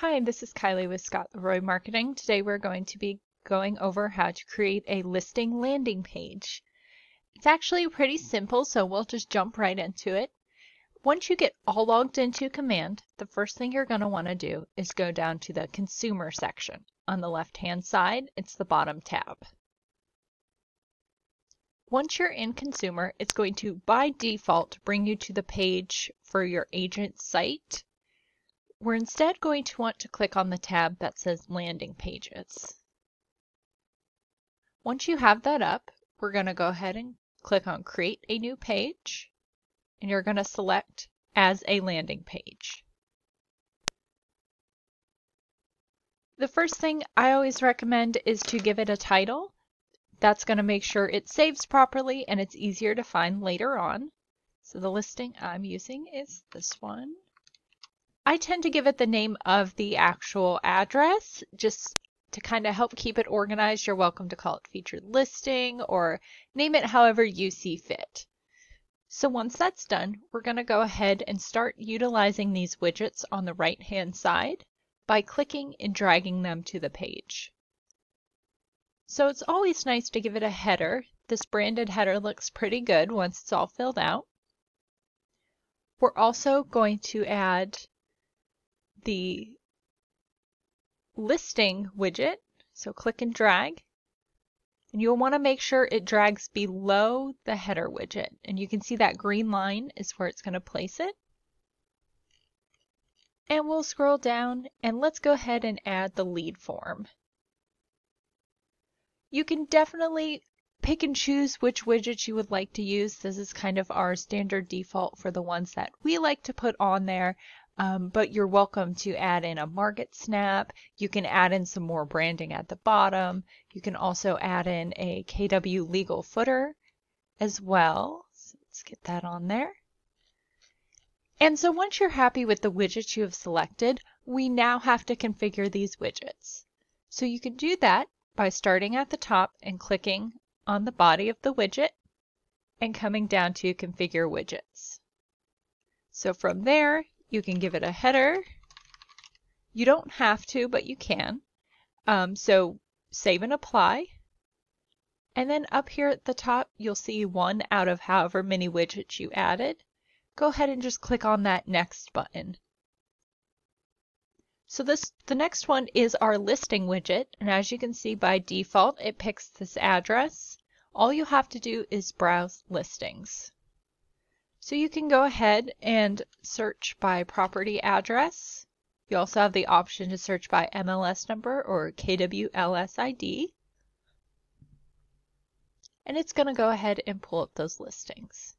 Hi, this is Kylie with Scott Leroy Marketing. Today we're going to be going over how to create a listing landing page. It's actually pretty simple, so we'll just jump right into it. Once you get all logged into Command, the first thing you're going to want to do is go down to the Consumer section. On the left-hand side, it's the bottom tab. Once you're in Consumer, it's going to, by default, bring you to the page for your agent's site. We're instead going to want to click on the tab that says Landing Pages. Once you have that up, we're going to go ahead and click on Create a New Page, and you're going to select As a Landing Page. The first thing I always recommend is to give it a title. That's going to make sure it saves properly and it's easier to find later on. So the listing I'm using is this one. I tend to give it the name of the actual address just to kind of help keep it organized. You're welcome to call it featured listing or name it however you see fit. So once that's done, we're going to go ahead and start utilizing these widgets on the right hand side by clicking and dragging them to the page. So it's always nice to give it a header. This branded header looks pretty good once it's all filled out. We're also going to add the listing widget, so click and drag, and you'll want to make sure it drags below the header widget, and you can see that green line is where it's going to place it. And we'll scroll down and let's go ahead and add the lead form. You can definitely pick and choose which widgets you would like to use. This is kind of our standard default for the ones that we like to put on there. But you're welcome to add in a market snap. You can add in some more branding at the bottom. You can also add in a KW legal footer as well. So let's get that on there. And so once you're happy with the widgets you have selected, we now have to configure these widgets. So you can do that by starting at the top and clicking on the body of the widget and coming down to configure widgets. So from there, you can give it a header. You don't have to, but you can. So save and apply. And then up here at the top, you'll see one out of however many widgets you added. Go ahead and just click on that next button. So the next one is our listing widget. And as you can see, by default, it picks this address. All you have to do is browse listings. So you can go ahead and search by property address. You also have the option to search by MLS number or KWLS ID. And it's going to go ahead and pull up those listings.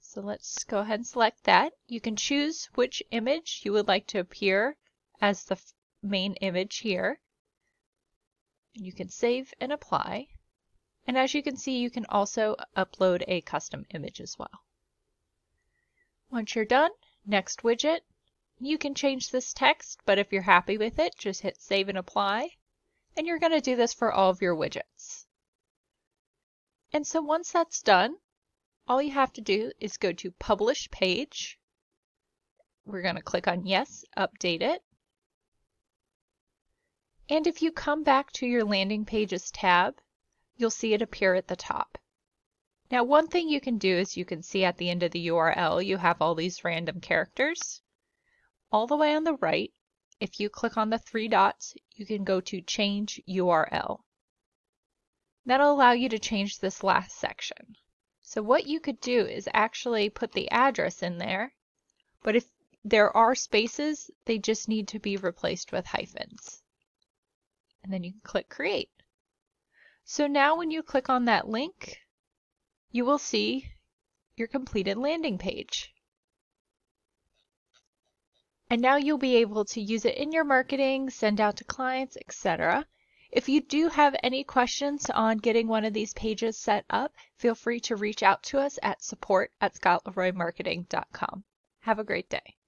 So let's go ahead and select that. You can choose which image you would like to appear as the main image here. You can save and apply. And as you can see, you can also upload a custom image as well. Once you're done, next widget, you can change this text, but if you're happy with it, just hit save and apply. And you're going to do this for all of your widgets. And so once that's done, all you have to do is go to Publish Page. We're going to click on Yes, update it. And if you come back to your Landing Pages tab, you'll see it appear at the top. Now, one thing you can do is you can see at the end of the URL, you have all these random characters. All the way on the right, if you click on the three dots, you can go to Change URL. That'll allow you to change this last section. So what you could do is actually put the address in there, but if there are spaces, they just need to be replaced with hyphens. And then you can click Create. So now when you click on that link, you will see your completed landing page. And now you'll be able to use it in your marketing, send out to clients, etc. If you do have any questions on getting one of these pages set up, feel free to reach out to us at support@scottleroymarketing.com. Have a great day.